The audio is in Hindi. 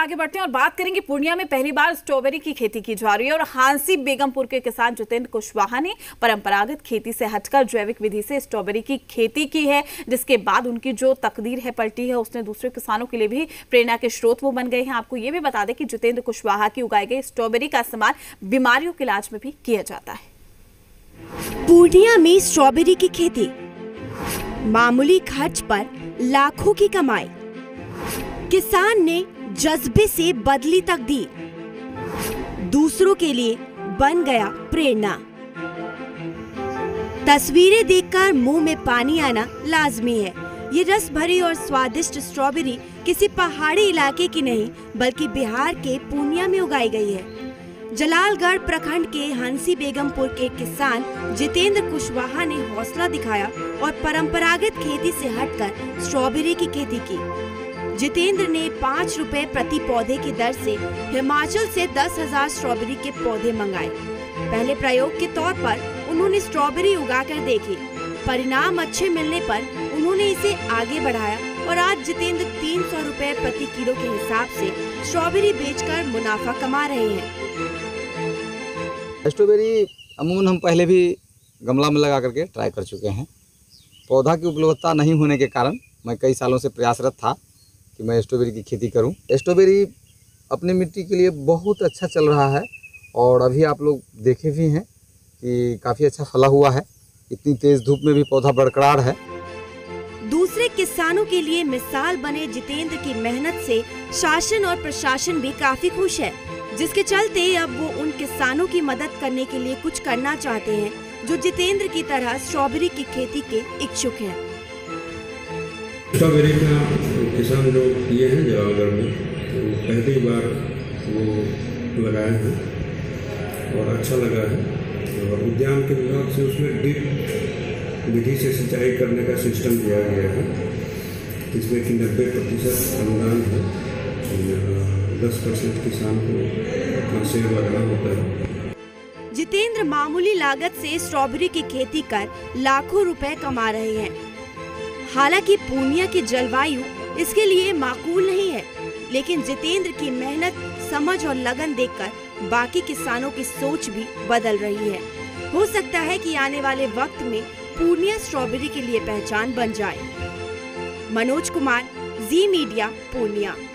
आगे बढ़ते हैं और बात करेंगे पूर्णिया में पहली बार स्ट्रॉबेरी की खेती की जा रही है और हंसी बेगमपुर के किसान जितेंद्र कुशवाहा ने परंपरागत खेती से हटकर जैविक विधि से स्ट्रॉबेरी की खेती की है, जिसके बाद उनकी जो तकदीर है पलटी है, उसने दूसरे किसानों के लिए भी प्रेरणा के स्रोत वो बन गए हैं। आपको ये भी बता दें कि जितेंद्र कुशवाहा की उगाई गई स्ट्रॉबेरी का इस्तेमाल बीमारियों के इलाज में भी किया जाता है। पूर्णिया में स्ट्रॉबेरी की खेती, मामूली खर्च पर लाखों की कमाई, किसान ने जज्बे से बदली तकदीर, दूसरों के लिए बन गया प्रेरणा। तस्वीरें देखकर मुंह में पानी आना लाजमी है। ये रस भरी और स्वादिष्ट स्ट्रॉबेरी किसी पहाड़ी इलाके की नहीं बल्कि बिहार के पूर्णिया में उगाई गई है। जलालगढ़ प्रखंड के हंसी बेगमपुर के किसान जितेंद्र कुशवाहा ने हौसला दिखाया और परंपरागत खेती से हटकर स्ट्रॉबेरी की खेती की। जितेंद्र ने 5 रुपए प्रति पौधे की दर से हिमाचल से 10,000 स्ट्रॉबेरी के पौधे मंगाए। पहले प्रयोग के तौर पर उन्होंने स्ट्रॉबेरी उगाकर देखी, परिणाम अच्छे मिलने पर उन्होंने इसे आगे बढ़ाया और आज जितेंद्र 300 रुपए प्रति किलो के हिसाब से स्ट्रॉबेरी बेचकर मुनाफा कमा रहे हैं। स्ट्रॉबेरी अमूमन हम पहले भी गमला में लगा करके ट्राई कर चुके हैं। पौधा की उपलब्धता नहीं होने के कारण मैं कई सालों से प्रयासरत था कि मैं स्ट्रॉबेरी की खेती करूं। स्ट्रॉबेरी अपनी मिट्टी के लिए बहुत अच्छा चल रहा है और अभी आप लोग देखे भी हैं कि काफ़ी अच्छा फला हुआ है। इतनी तेज़ धूप में भी पौधा बरकरार है। दूसरे किसानों के लिए मिसाल बने जितेंद्र की मेहनत से शासन और प्रशासन भी काफ़ी खुश है, जिसके चलते अब वो उन किसानों की मदद करने के लिए कुछ करना चाहते हैं जो जितेंद्र की तरह स्ट्रॉबेरी की खेती के इच्छुक हैं। स्ट्रॉबेरी का किसान लोग किए हैं जलालगढ़ में, तो पहली बार वो लगाए हैं और अच्छा लगा है। और उद्यान के विभाग से उसमें ड्रिप विधि से सिंचाई करने का सिस्टम दिया गया है, जिसमें कि 90% अनुदान है, 10% किसान को सेवा लगाना होता है। जितेंद्र मामूली लागत से स्ट्रॉबेरी की खेती कर लाखों रुपए कमा रहे हैं। हालांकि पूर्णिया की जलवायु इसके लिए माकूल नहीं है, लेकिन जितेंद्र की मेहनत, समझ और लगन देखकर बाकी किसानों की सोच भी बदल रही है। हो सकता है कि आने वाले वक्त में पूर्णिया स्ट्रॉबेरी के लिए पहचान बन जाए। मनोज कुमार, जी मीडिया, पूर्णिया।